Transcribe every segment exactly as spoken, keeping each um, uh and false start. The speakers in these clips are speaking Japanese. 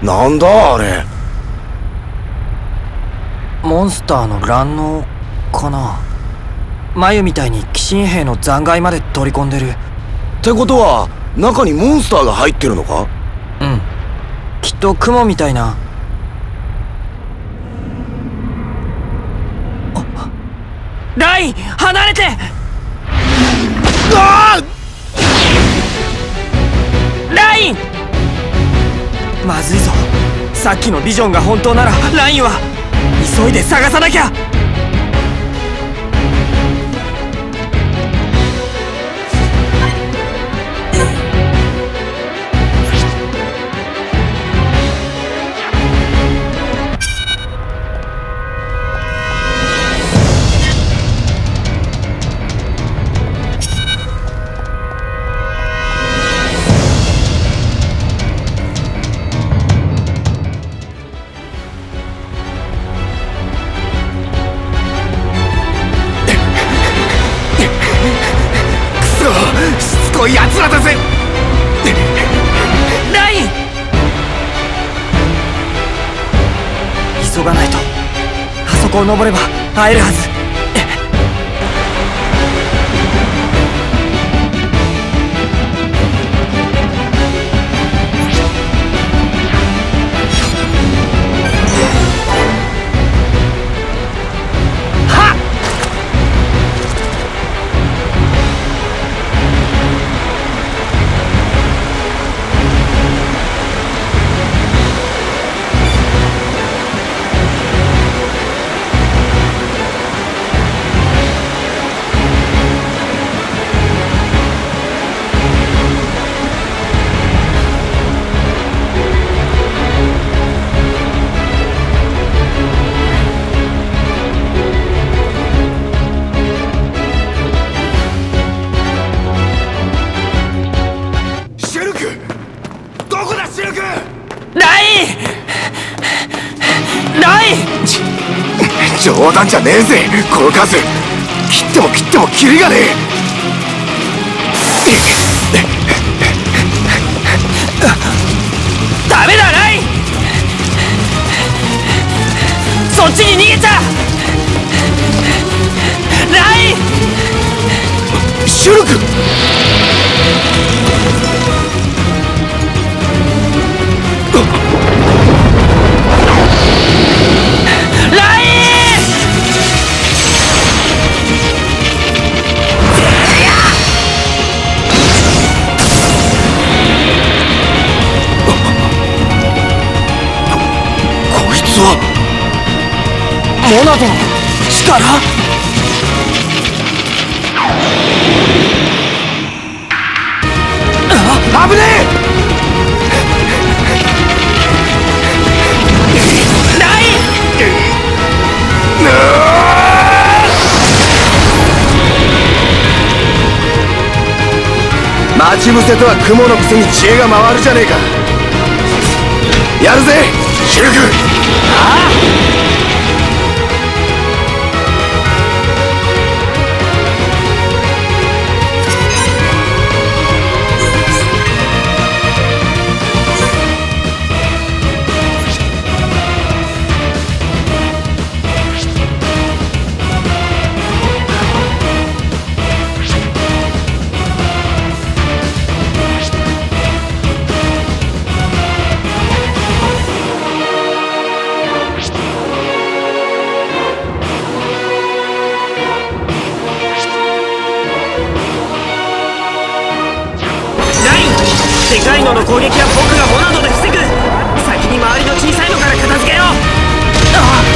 なんだあれ、モンスターの卵嚢かな。繭みたいに寄進兵の残骸まで取り込んでる。ってことは中にモンスターが入ってるのか。うん、きっと雲みたいな。ライン離れて。うわー、ラインまずいぞ。さっきのビジョンが本当ならラインは急いで探さなきゃ。登れば会えるはず。冗談じゃねえぜ、この数。切っても切ってもキリがねえ。ダメだライン、そっちに逃げちゃ。ライン、シュルク、ライン。モナドの力？あ、危ねえ！待ち伏せとは雲のくせに知恵が回るじゃねえか。やるぜシュルク。ああ攻撃は僕がモナドで防ぐ。先に周りの小さいのから片付けよう。ああ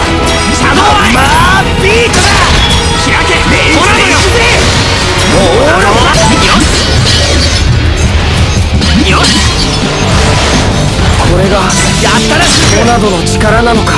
シャドウアイマービートだ。開けモナドよ。モナドはよしよし、これがやったらしいモナドの力なのか。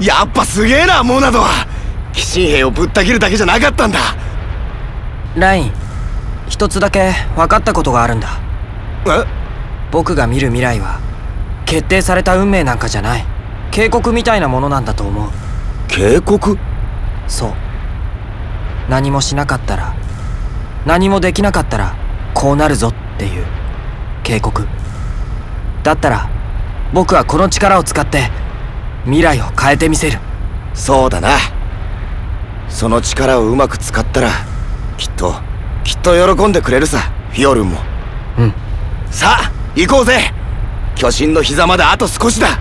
やっぱすげえなモナドは。騎士兵をぶった切るだけじゃなかったんだ。ライン、一つだけ分かったことがあるんだ。え？僕が見る未来は決定された運命なんかじゃない。警告みたいなものなんだと思う。警告？そう、何もしなかったら、何もできなかったらこうなるぞっていう警告だったら、僕はこの力を使って未来を変えてみせる。そうだな、その力をうまく使ったらきっときっと喜んでくれるさ、フィオルンも。うん、さあ行こうぜ。巨神の膝まであと少しだ。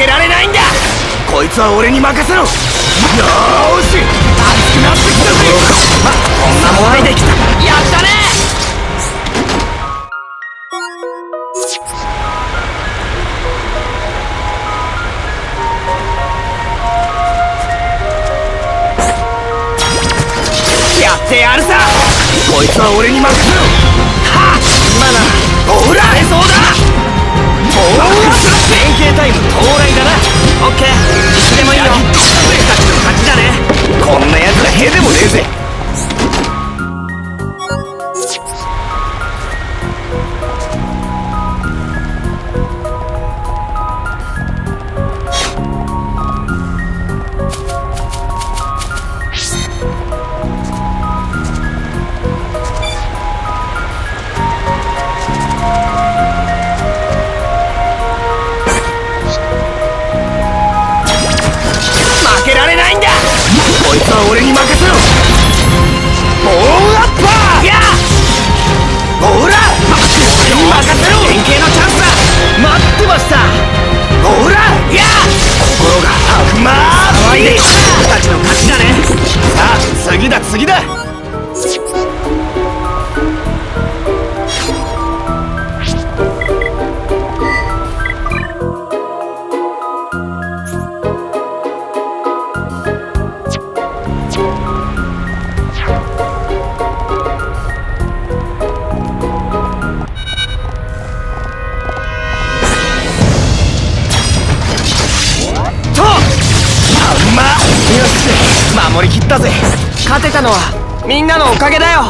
けられないんだ。こいつは俺に任せろ。よーし、熱くなってきたぜ。あ、こんなもんできた。やったね。やってやるさ。こいつは俺に任せろ。はっ、今ならほられそうだ。連携タイム到来だな。オッケー、いつでもいいよ。俺たちの勝ちだね。こんなやつらへでもねえぜ。こいつは俺に任せろ。オーラッパーやオーラ俺に任せろ。連携のチャンスだ。待ってました。オーラや心があふまーっている。俺たちの勝ちだね。さあ次だ次だ。守り切ったぜ。勝てたのはみんなのおかげだよ。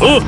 어?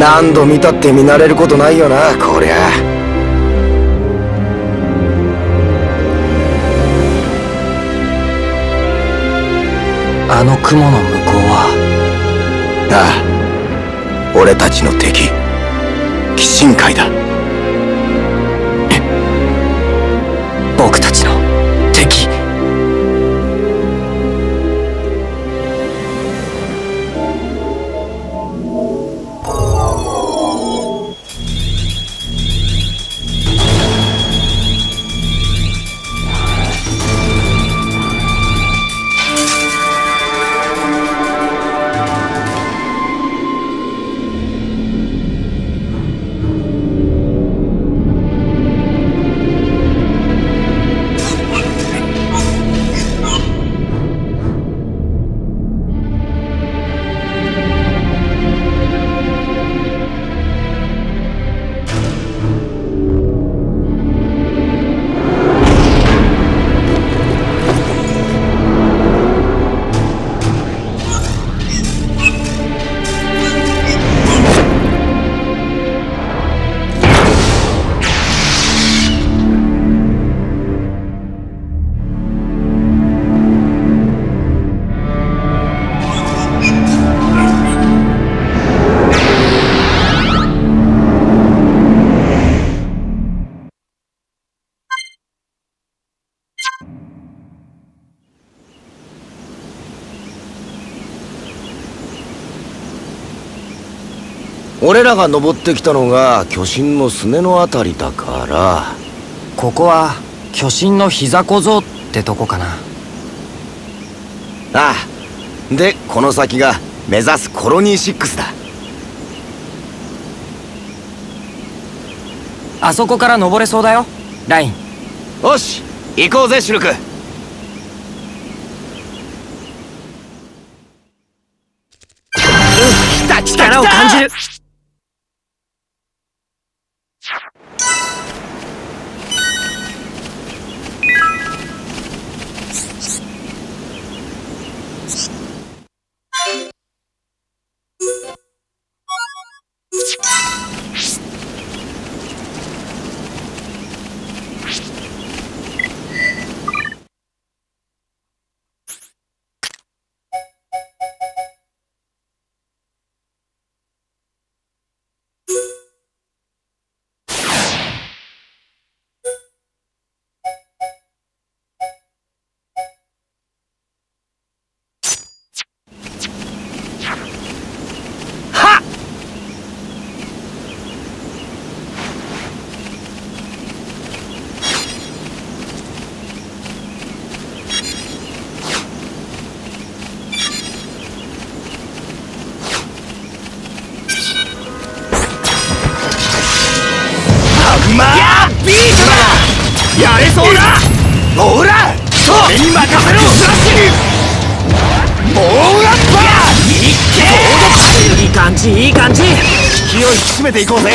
何度見たって見慣れることないよな、こりゃ。あの雲の向こうは。ああ、俺たちの敵、鬼神界だ。僕たちの敵。俺らが登ってきたのが巨神のすねのあたりだから、ここは巨神の膝小僧ってとこかな。ああ、でこの先が目指すコロニーシックスだ。あそこから登れそうだよ、ライン。よし、行こうぜシュルク。力を感じる。締めていこうぜ。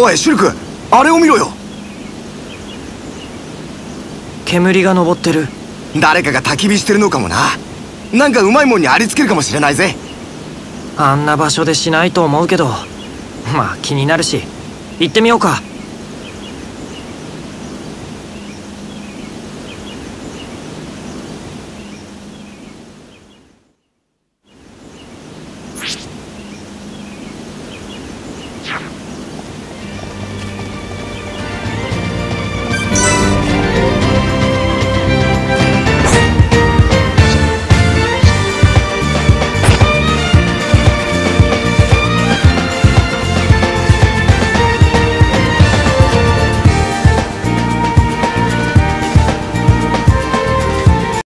おいシュルク、あれを見ろよ。煙が昇ってる。誰かが焚き火してるのかもな。なんかうまいもんにありつけるかもしれないぜ。あんな場所でしないと思うけど、まあ気になるし行ってみようか。